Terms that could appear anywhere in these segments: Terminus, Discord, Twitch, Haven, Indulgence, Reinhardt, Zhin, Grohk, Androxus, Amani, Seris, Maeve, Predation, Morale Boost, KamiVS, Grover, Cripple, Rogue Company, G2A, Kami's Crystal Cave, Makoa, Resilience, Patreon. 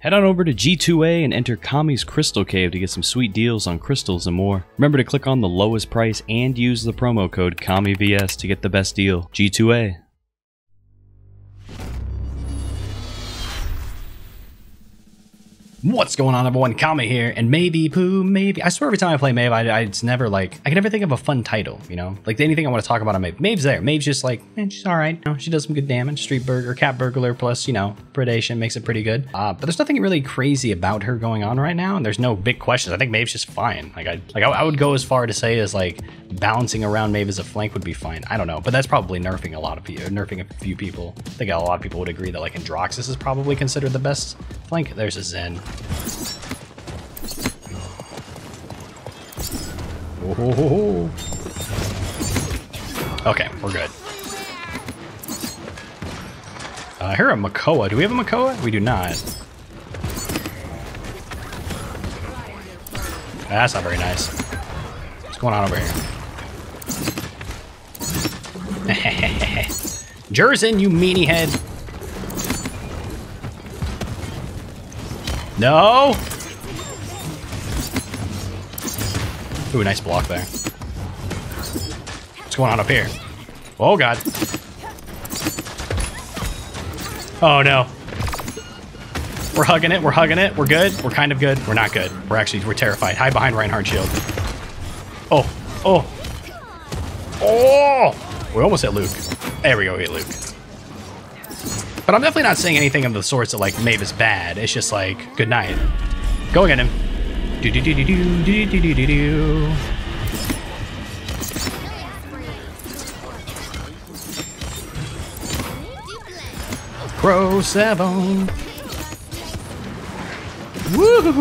Head on over to G2A and enter Kami's Crystal Cave to get some sweet deals on crystals and more. Remember to click on the lowest price and use the promo code KamiVS to get the best deal. G2A. What's going on, everyone? Kami here, and maybe. I swear every time I play Maeve, it's never like, I can never think of a fun title, you know? Like anything I want to talk about on Maeve. Maeve's there. Maeve's just like, man, she's all right. You know, she does some good damage. Street burger, cat burglar, plus, you know, predation makes it pretty good. But there's nothing really crazy about her going on right now, and there's no big questions. I think Maeve's just fine. I would go as far to say as like bouncing around Maeve as a flank would be fine. I don't know, but that's probably nerfing a lot of people, nerfing a few people. I think a lot of people would agree that like Androxus is probably considered the best flank. There's a Zhin. Oh. Okay, we're good. Here a Makoa. Do we have a Makoa? We do not. That's not very nice. What's going on over here? Jerzin, you meanie head. No! Ooh, nice block there. What's going on up here? Oh, God. Oh, no. We're hugging it. We're hugging it. We're good. We're kind of good. We're not good. We're actually, we're terrified. Hide behind Reinhardt shield. Oh. Oh. Oh! We almost hit Luke. There we go. Hit Luke. But I'm definitely not saying anything of the sorts that, like, Maeve is bad. It's just like, good night. Go get him. Do-do-do-do-do-do-do-do-do-do. Pro 7. Woo!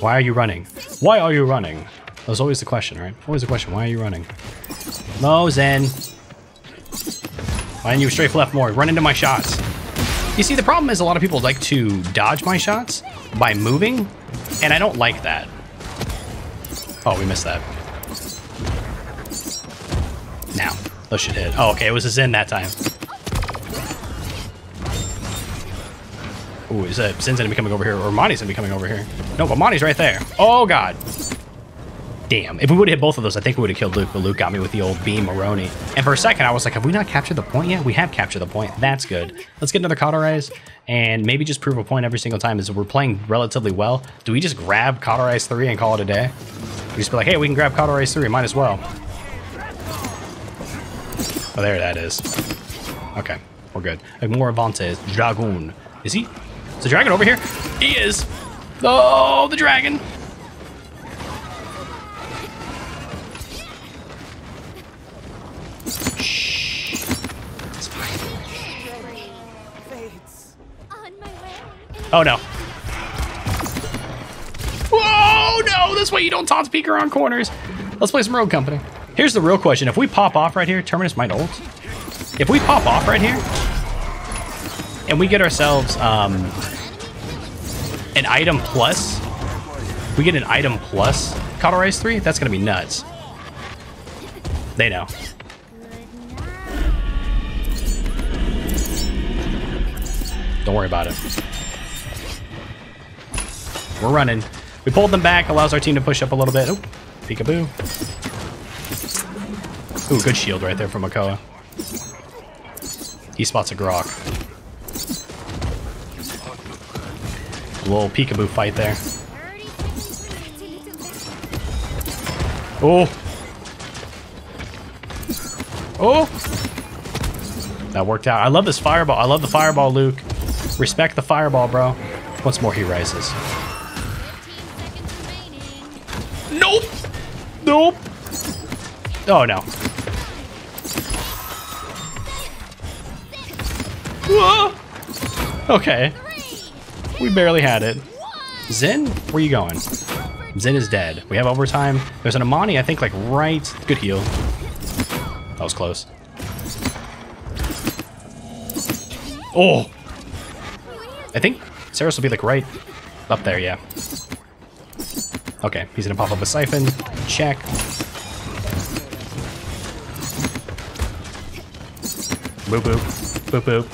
Why are you running? Why are you running? That was always the question, right? Always the question, why are you running? Mozen. I knew straight left more. Run into my shots. You see, the problem is a lot of people like to dodge my shots by moving, and I don't like that. Oh, we missed that. Now, those should hit. Oh, okay, it was a Zhin that time. Ooh, is that Zin's gonna be coming over here, or Monty's gonna be coming over here? No, but Monty's right there. Oh God. Damn, if we would have hit both of those, I think we would have killed Luke, but Luke got me with the old beam Maroni. And for a second, I was like, have we not captured the point yet? We have captured the point. That's good. Let's get another Cauterize and maybe just prove a point every single time. Is we're playing relatively well. Do we just grab Cauterize 3 and call it a day? We just be like, hey, we can grab Cauterize 3. Might as well. Oh, there that is. Okay, we're good. Like more Avantes. Dragoon. Is he? Is the dragon over here? He is. Oh, the dragon. Oh no. Whoa, no, this way you don't taunt peek around corners. Let's play some Rogue Company. Here's the real question. If we pop off right here, Terminus might ult. If we pop off right here and we get ourselves an item plus, we get an item plus Cauterize 3, that's gonna be nuts. They know. Don't worry about it. We're running. We pulled them back, allows our team to push up a little bit. Oh, peekaboo. Ooh, good shield right there from Makoa. He spots a Grohk. A little peekaboo fight there. Oh. Oh. That worked out. I love this fireball. I love the fireball, Luke. Respect the fireball, bro. Once more, he rises. Nope. Nope. Oh, no. Whoa. Okay. We barely had it. Zhin, where are you going? Zhin is dead. We have overtime. There's an Amani, I think, like, right. Good heal. That was close. Oh. I think Seris will be, like, right up there, yeah. Okay, he's gonna pop up a siphon. Check. Boop boop. Boop boop.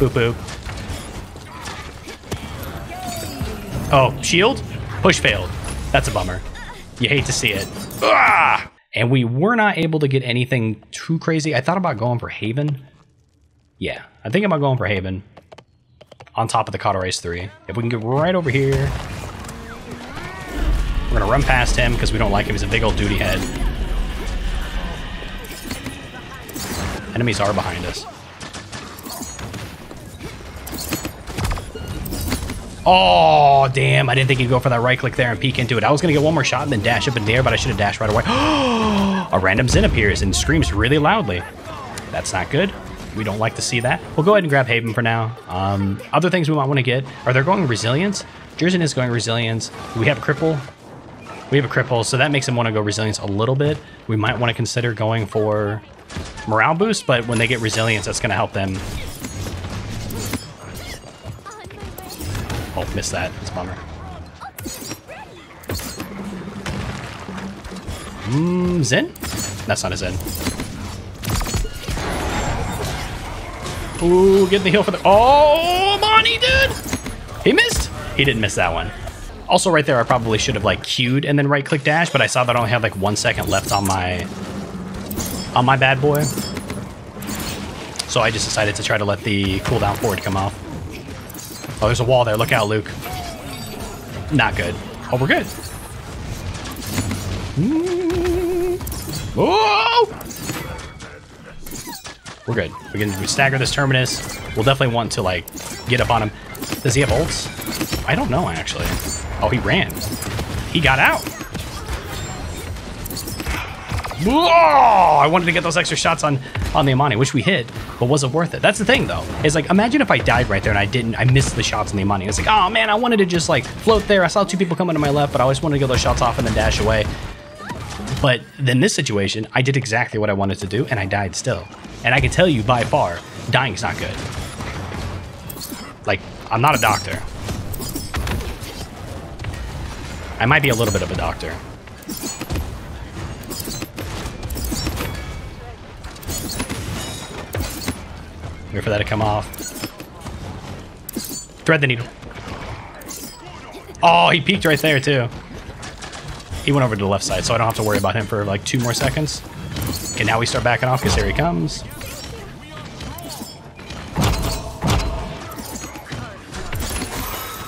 Boop, boop. Oh, shield? Push failed. That's a bummer. You hate to see it. Ah! And we were not able to get anything too crazy. I thought about going for Haven. Yeah, I think about going for Haven. On top of the Cauterize 3. If we can get right over here. We're gonna run past him because we don't like him. He's a big old duty head. Enemies are behind us. Oh, damn. I didn't think he'd go for that right click there and peek into it. I was going to get one more shot and then dash up in the air, but I should have dashed right away. A random Zhin appears and screams really loudly. That's not good. We don't like to see that. We'll go ahead and grab Haven for now. Other things we might want to get are they're going Resilience. Jerzen is going Resilience. We have a Cripple. We have a Cripple, so that makes him want to go Resilience a little bit. We might want to consider going for Morale Boost, but when they get Resilience, that's going to help them. Oh, missed that. It's a bummer. Zhin? That's not a Zhin. Ooh, get the heal for the... Oh, Amani, dude! He missed? He didn't miss that one. Also, right there, I probably should have, like, queued and then right-click dash, but I saw that I only had, like, 1 second left on my... bad boy. So I just decided to try to let the cooldown forward come off. Oh, there's a wall there. Look out, Luke. Not good. Oh, we're good. Oh! We're good. We can stagger this Terminus. We'll definitely want to, like, get up on him. Does he have ults? I don't know, actually. Oh, he ran. He got out. Whoa! I wanted to get those extra shots on the Amani, which we hit, but was it worth it? That's the thing, though. It's like, imagine if I died right there and I missed the shots on the Amani. It's like, oh man, I wanted to just like float there. I saw two people coming to my left, but I always wanted to get those shots off and then dash away. But then this situation, I did exactly what I wanted to do and I died still. And I can tell you by far, dying's not good. Like, I'm not a doctor. I might be a little bit of a doctor. Wait for that to come off. Thread the needle. Oh, he peeked right there, too. He went over to the left side, so I don't have to worry about him for like 2 more seconds. Okay, now we start backing off because here he comes.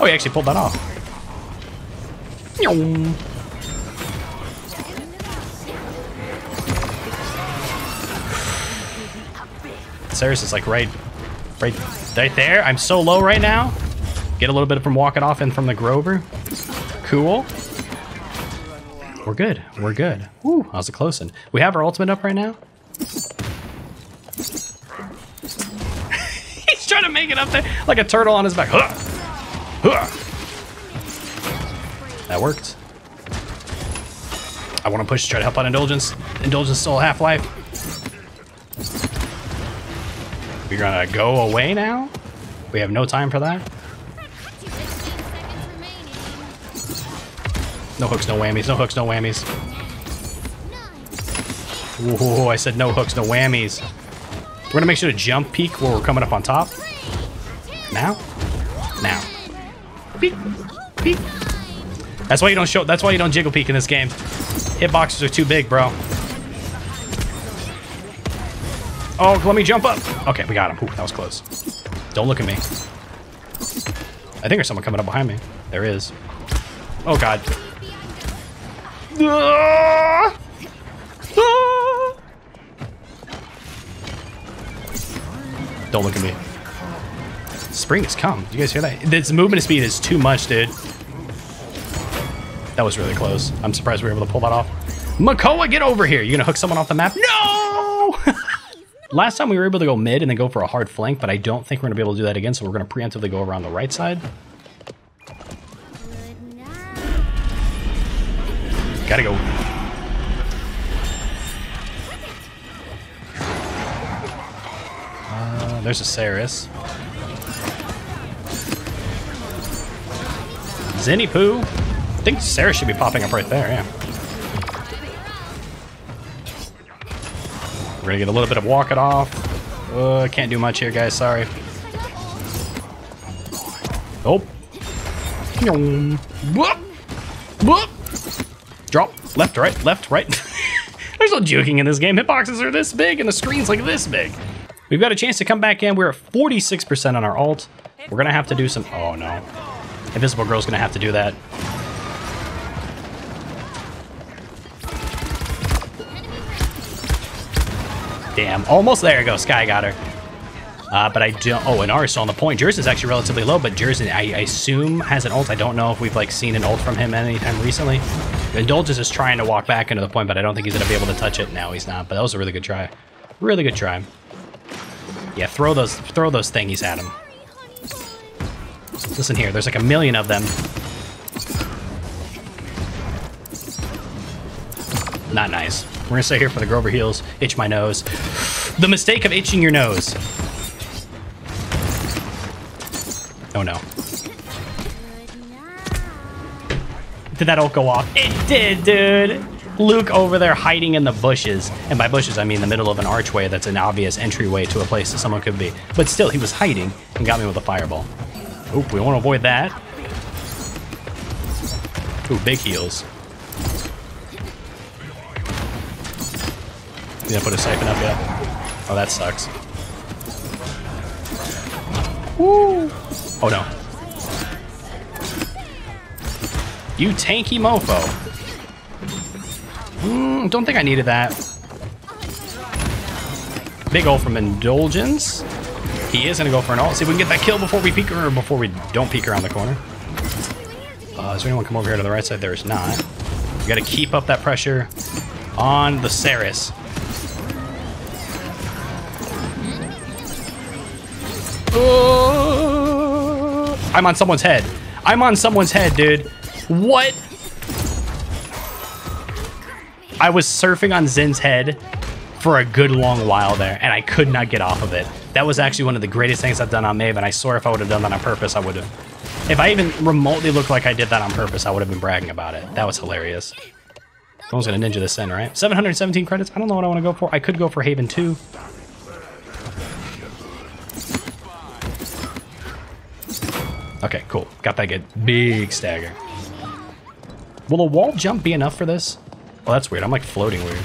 Oh, he actually pulled that off. Seris is like right there. I'm so low right now. Get a little bit from walking off and from the Grover. Cool. We're good. We're good. Ooh, how's it close in? We have our ultimate up right now. He's trying to make it up there like a turtle on his back. That worked. I want to push to try to help out Indulgence. Indulgence still half-life. We're gonna go away now? We have no time for that. No hooks, no whammies, no hooks, no whammies. Whoa, I said no hooks, no whammies. We're gonna make sure to jump peek where we're coming up on top. Now? Now. Peek, peek. That's why you don't show, that's why you don't jiggle peek in this game. Hitboxes are too big, bro. Oh, let me jump up. Okay, we got him. Ooh, that was close. Don't look at me. I think there's someone coming up behind me. There is. Oh, God. Ah! Ah! Don't look at me. Spring has come. Did you guys hear that? This movement speed is too much, dude. That was really close. I'm surprised we were able to pull that off. Makoa, get over here. You gonna hook someone off the map? No! Last time we were able to go mid and then go for a hard flank, but I don't think we're going to be able to do that again, so we're going to preemptively go around the right side. Gotta go. There's a Seris. Zinni Poo. I think Seris should be popping up right there, yeah. We're gonna get a little bit of walk it off. Can't do much here, guys. Sorry. Nope. Whoop! Whoop! Drop. Left, right, left, right. There's no joking in this game. Hitboxes are this big and the screen's like this big. We've got a chance to come back in. We're at 46% on our ult. We're gonna have to do some, oh no. Invisible Girl's gonna have to do that. Damn, almost there you go, Sky got her. But I don't, oh, and Ari's still on the point. Jerz is actually relatively low, but Jerz, I assume, has an ult. I don't know if we've like seen an ult from him anytime recently. Indulgence is trying to walk back into the point, but I don't think he's gonna be able to touch it. No, he's not, but that was a really good try. Really good try. Yeah, throw those thingies at him. Listen here, there's like a million of them. Not nice. We're gonna stay here for the Grover heals. Itch my nose. The mistake of itching your nose. Oh no. Did that ult go off? It did, dude. Luke over there hiding in the bushes. And by bushes, I mean the middle of an archway that's an obvious entryway to a place that someone could be. But still, he was hiding and got me with a fireball. Oop, we want to avoid that. Ooh, big heals. Did I put a siphon up yet? Oh, that sucks. Woo! Oh no. You tanky mofo. Don't think I needed that. Big ol' from Indulgence. He is gonna go for an ult. See if we can get that kill before we peek her, or before we don't peek around the corner. Is there anyone come over here to the right side? There is not. We gotta keep up that pressure on the Seris. I'm on someone's head. I'm on someone's head, dude. What? I was surfing on Zhin's head for a good long while there, and I could not get off of it. That was actually one of the greatest things I've done on Maeve, and I swear if I would have done that on purpose, I would have. If I even remotely looked like I did that on purpose, I would have been bragging about it. That was hilarious. No one's gonna ninja this in, right? 717 credits. I don't know what I want to go for. I could go for Haven 2. Okay, cool. Got that good big stagger. Will a wall jump be enough for this? Well, that's weird. I'm like floating weird.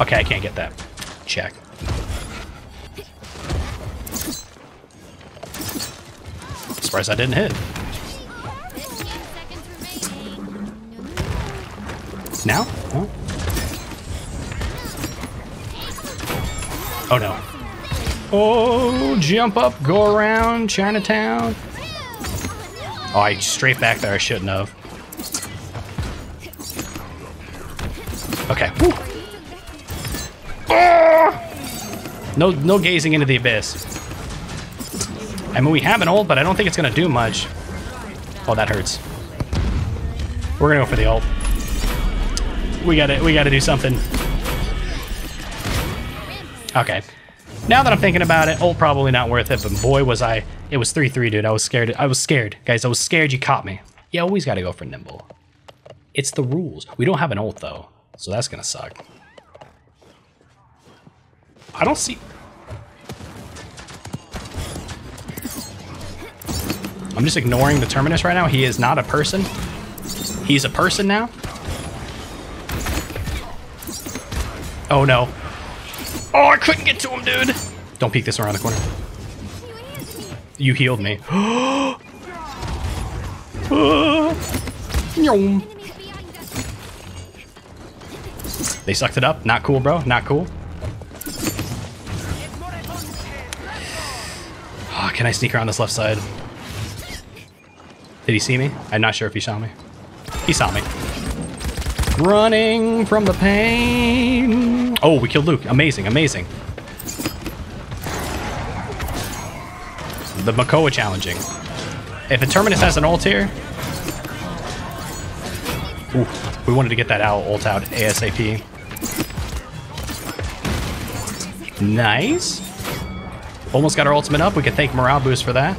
Okay, I can't get that. Check. Surprised I didn't hit. Now? No? Oh no. Oh, jump up, go around, Chinatown. Oh, I straight back there. I shouldn't have. Okay. Oh! No gazing into the abyss. I mean, we have an ult, but I don't think it's going to do much. Oh, that hurts. We're going to go for the ult. We got to do something. Okay. Now that I'm thinking about it, ult probably not worth it, but boy was I. It was 3-3, dude. I was scared. I was scared. Guys, I was scared you caught me. You always got to go for nimble. It's the rules. We don't have an ult, though, so that's going to suck. I don't see... I'm just ignoring the Terminus right now. He is not a person. He's a person now. Oh, no. Oh, I couldn't get to him, dude. Don't peek this around the corner. You healed me. They sucked it up. Not cool, bro. Not cool. Oh, can I sneak around this left side? Did he see me? I'm not sure if he saw me. He saw me. Running from the pain. Oh, we killed Luke. Amazing, amazing. The Makoa challenging. If a Terminus has an ult here... Ooh, we wanted to get that owl ult out ASAP. Nice. Almost got our ultimate up. We can thank Morale Boost for that.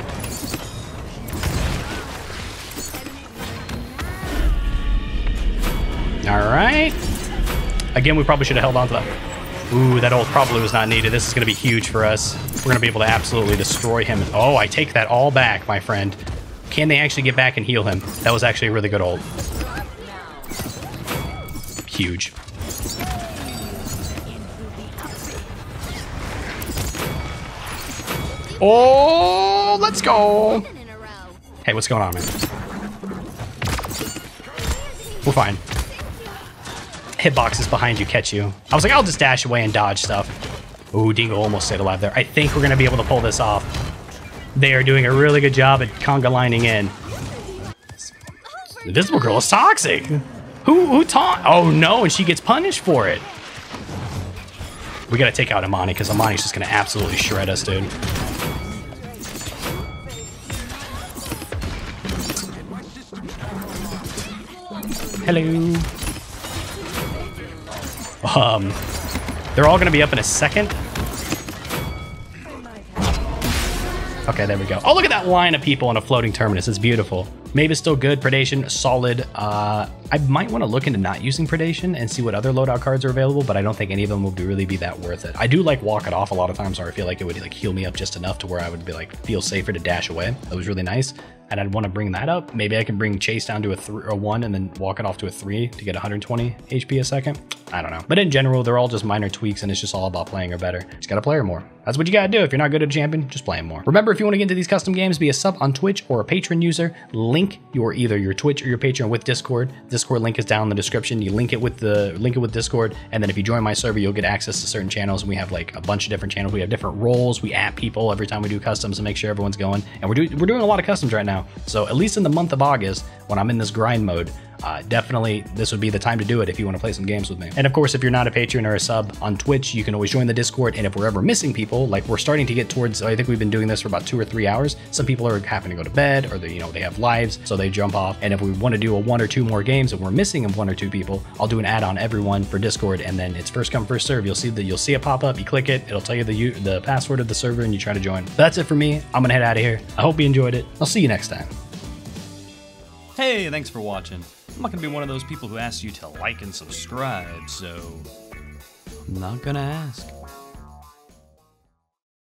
Alright. Again, we probably should have held on to that. Ooh, that ult probably was not needed. This is going to be huge for us. We're going to be able to absolutely destroy him. Oh, I take that all back, my friend. Can they actually get back and heal him? That was actually a really good ult. Huge. Oh, let's go. Hey, what's going on, man? We're fine. Hitboxes behind you catch you. I was like, I'll just dash away and dodge stuff. Ooh, Dingo almost stayed alive there. I think we're going to be able to pull this off. They are doing a really good job at conga lining in. The Invisible Girl is toxic. Who taunt? Oh, no, and she gets punished for it. We got to take out Amani because Amani's just going to absolutely shred us, dude. Hello. They're all gonna be up in a second. Okay, there we go. Oh, look at that line of people on a floating Terminus. It's beautiful. Maeve is still good. Predation, solid. I might want to look into not using Predation and see what other loadout cards are available, but I don't think any of them will really be that worth it. I do like Walk It Off a lot of times, or I feel like it would like heal me up just enough to where I would be like feel safer to dash away. That was really nice, and I'd want to bring that up. Maybe I can bring Chase down to a 1 and then Walk It Off to a 3 to get 120 HP a second. I don't know. But in general, they're all just minor tweaks, and it's just all about playing her better. Just gotta play her more. That's what you gotta do. If you're not good at a champion, just play him more. Remember, if you want to get into these custom games, be a sub on Twitch or a Patreon user. Link either your Twitch or your Patreon with Discord. Discord link is down in the description. You link it with Discord, and then if you join my server, you'll get access to certain channels. We have like a bunch of different channels. We have different roles. We add people every time we do customs to make sure everyone's going. And we're doing a lot of customs right now. So at least in the month of August, when I'm in this grind mode, definitely this would be the time to do it if you want to play some games with me. And of course, if you're not a Patreon or a sub on Twitch, you can always join the Discord. And if we're ever missing people, like we're starting to get towards, I think we've been doing this for about 2 or 3 hours. Some people are having to go to bed, or they have lives, so they jump off. And if we want to do 1 or 2 more games and we're missing 1 or 2 people, I'll do an add-on everyone for Discord, and then it's first come first serve. You'll see it pop up. You click it, it'll tell you the password of the server, and you try to join. But that's it for me. I'm gonna head out of here. I hope you enjoyed it. I'll see you next time. Hey, thanks for watching. I'm not going to be one of those people who asks you to like and subscribe, so I'm not going to ask.